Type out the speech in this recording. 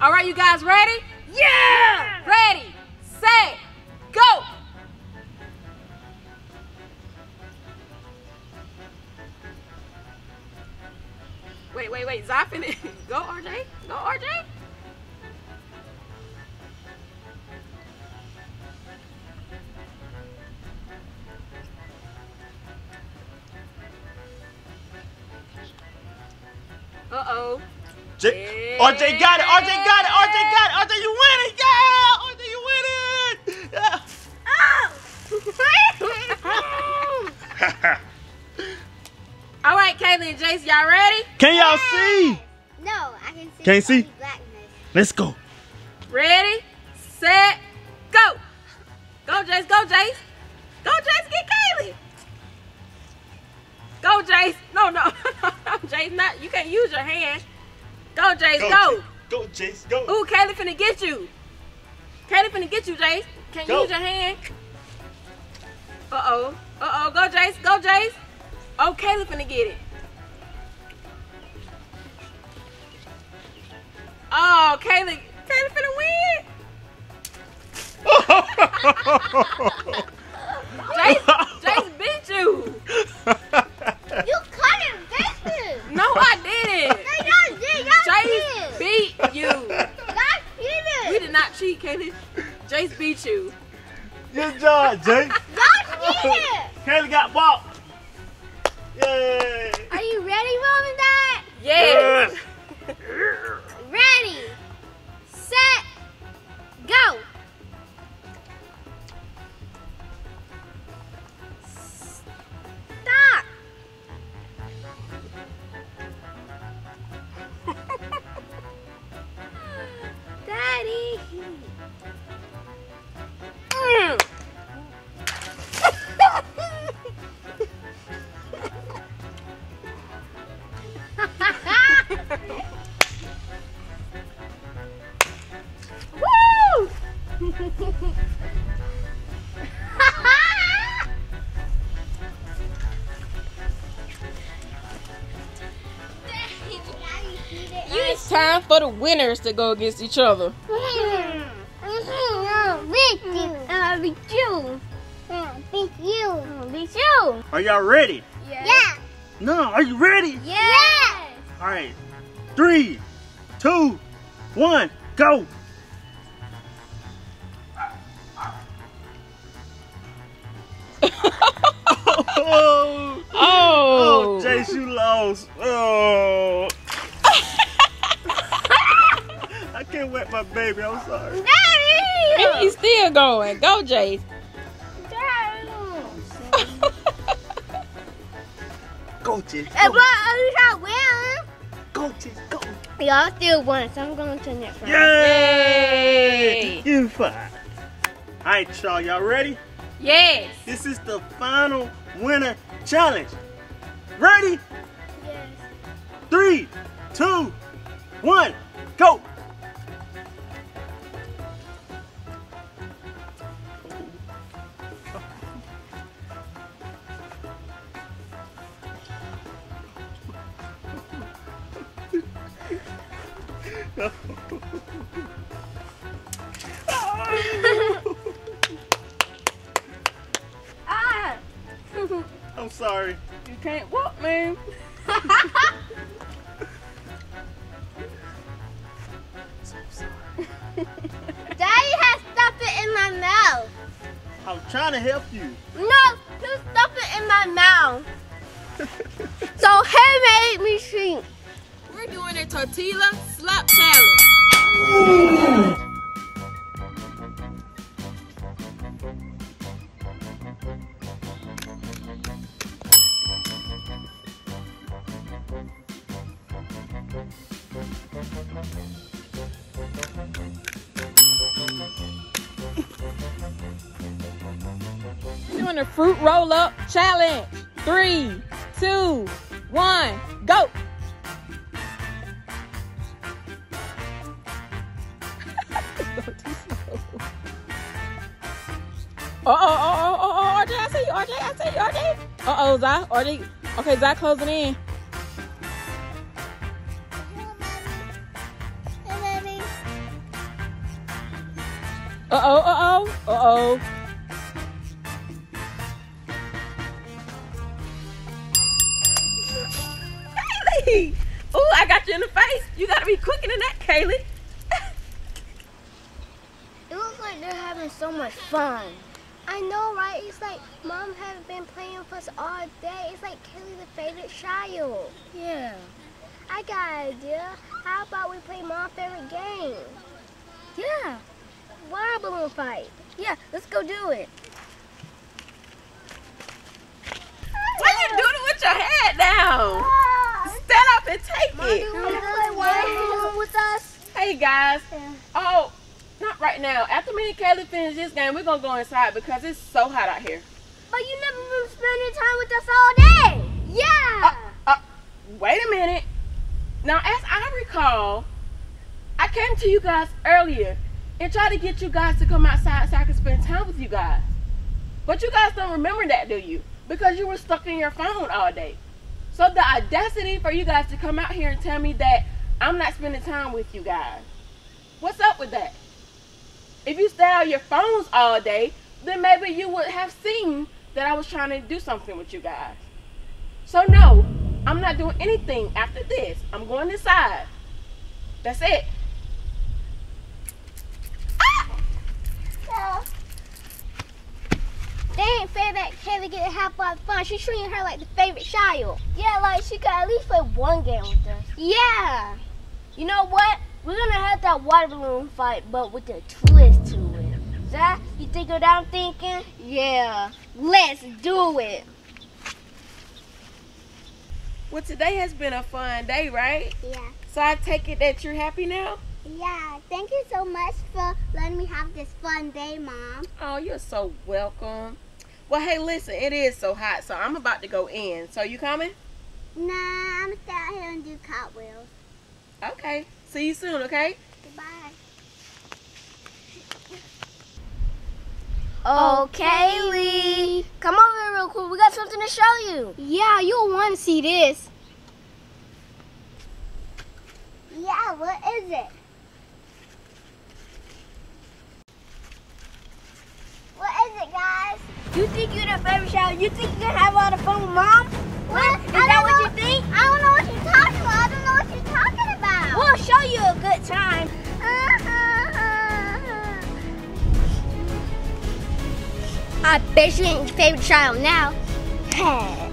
All right, you guys ready? Yeah! Ready, set, go! Wait, wait, wait, Zafin, go RJ, go RJ. Uh-oh. Yeah. RJ got it! RJ got it! RJ got it! RJ, you win it! Yeah! RJ, you win it! Yeah. Oh. All right, Kaylee and Jace, y'all ready? Can y'all see? No, I can see. Can't see? Blackness. Let's go. Ready, set, go. Go, Jace. Go, Jace. Go, Jace. Get Kaylee. Go, Jace. No, no. Jace, not, you can't use your hand. Go, Jace, go. Go, Jace, go. Ooh, Kaylee finna get you. Kaylee finna get you, Jace. Can't use your hand. Uh-oh. Uh-oh. Go, Jace. Go, Jace. Oh, Kaylee finna get it. Oh, Kaylee. Kaylee finna win. Jace, Jace beat you. You couldn't beat me. No, I didn't. Jace beat you. I did it. We did not cheat, Kaylee. Jace beat you. Good job, Jace. I did it. Kaylee got walked. Yay. Are you ready, Mom and Dad? Yes. Ready, set, go. It's time for the winners to go against each other. I'll beat you. Are y'all ready? Yes. Yeah. No, are you ready? Yes. All right. 3, 2, 1, go. Oh, Jace, you lost. Oh. I can't wet my baby. I'm sorry. Daddy. And he's still going. Go, Jace. Daddy. Go, Jace. Go. Go, Jace. Go. Y'all still won, so I'm going to the next round. Yay! Yay. You fine. All right, y'all. Y'all ready? Yes. This is the final winner challenge. Ready? Yes. 3, 2, 1, go. I'm sorry. You can't walk, man. So sorry. Daddy has stuff it in my mouth. I'm trying to help you. No, you stuff it in my mouth. So he made me shrink. We're doing a tortilla slop challenge. Doing a fruit roll-up challenge. 3, 2, 1, go. Oh, RJ, I see you, RJ, I see you, RJ. Uh-oh, Zai, RJ. Okay, Zai, close it in. Kaylee! Ooh, I got you in the face. You gotta be quicker than that, Kaylee. It looks like they're having so much fun. I know, right? It's like Mom hasn't been playing with us all day. It's like Kaylee the favorite child. Yeah. I got an idea. How about we play Mom's favorite game? Yeah. Water balloon fight. Yeah, let's go do it. Why are you doing it with your head down? Stand up and take Mom, it. Do you want to play water balloon with us? Hey guys. Yeah. Oh, not right now. After me and Kaylee finish this game, we're gonna go inside because it's so hot out here. But you never been spending time with us all day. Yeah. Wait a minute. Now, as I recall, I came to you guys earlier and tried to get you guys to come outside so I could spend time with you guys. But you guys don't remember that, do you? Because you were stuck in your phone all day. So the audacity for you guys to come out here and tell me that I'm not spending time with you guys. What's up with that? If you stayed on your phones all day, then maybe you would have seen that I was trying to do something with you guys. So no, I'm not doing anything after this. I'm going inside. That's it. Ah! They ain't fair that Kaylee get to have a lot of fun. She's treating her like the favorite child. Yeah, like she could at least play one game with us. Yeah. You know what? We're gonna have that water balloon fight, but with a twist to it. Is that you think what I'm thinking? Yeah. Let's do it. Well, today has been a fun day, right? Yeah. So I take it that you're happy now? Yeah. Thank you so much for letting me have this fun day, Mom. Oh, you're so welcome. Well, hey, listen, it is so hot, so I'm about to go in. So you coming? Nah, I'm going to stay out here and do cartwheels. Okay. See you soon, okay? Goodbye. Oh, Kaylee. Come over here real quick. We got something to show you. Yeah, you'll want to see this. Yeah, what is it? What is it, guys? You think you're the favorite child? You think you're going to have all the fun with Mom? What? Is that what you think? I don't know what you're talking about. I don't know what you're talking about. We'll show you a good time. I bet you ain't your favorite child now.